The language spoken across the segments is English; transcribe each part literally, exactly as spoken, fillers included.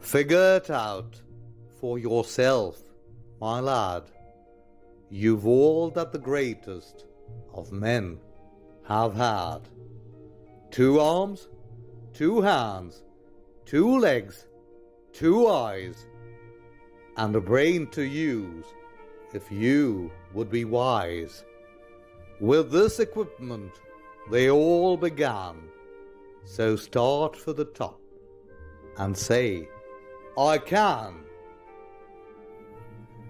Figure it out for yourself, my lad. You've all that the greatest of men have had. Two arms, two hands, two legs, two eyes, and a brain to use if you would be wise. With this equipment they all began, so start for the top and say, I can.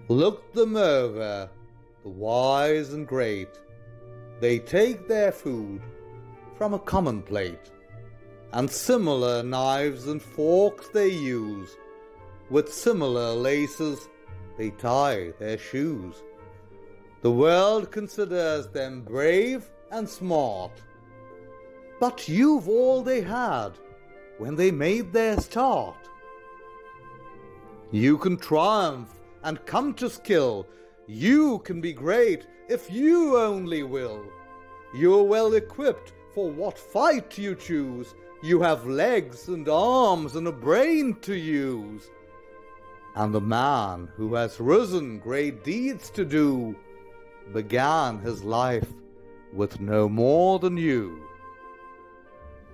Look them over, the wise and great. They take their food from a common plate, and similar knives and forks they use. With similar laces they tie their shoes. The world considers them brave and smart, but you've all they had when they made their start. You can triumph and come to skill. You can be great if you only will. You're well equipped for what fight you choose. You have legs and arms and a brain to use. And the man who has risen great deeds to do began his life with no more than you.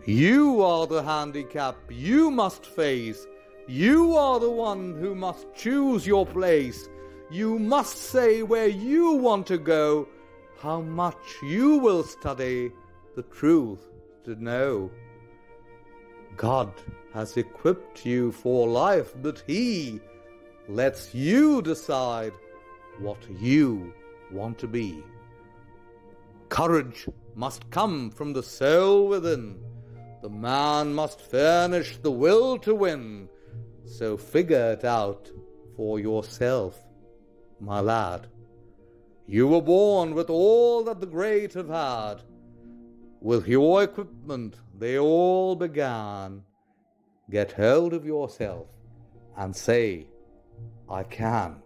You are the handicap you must face. You are the one who must choose your place. You must say where you want to go, how much you will study the truth to know. God has equipped you for life, but He lets you decide what you want to be. Courage must come from the soul within. The man must furnish the will to win. So figure it out for yourself, my lad. You were born with all that the great have had. With your equipment they all began. Get hold of yourself and say, I can.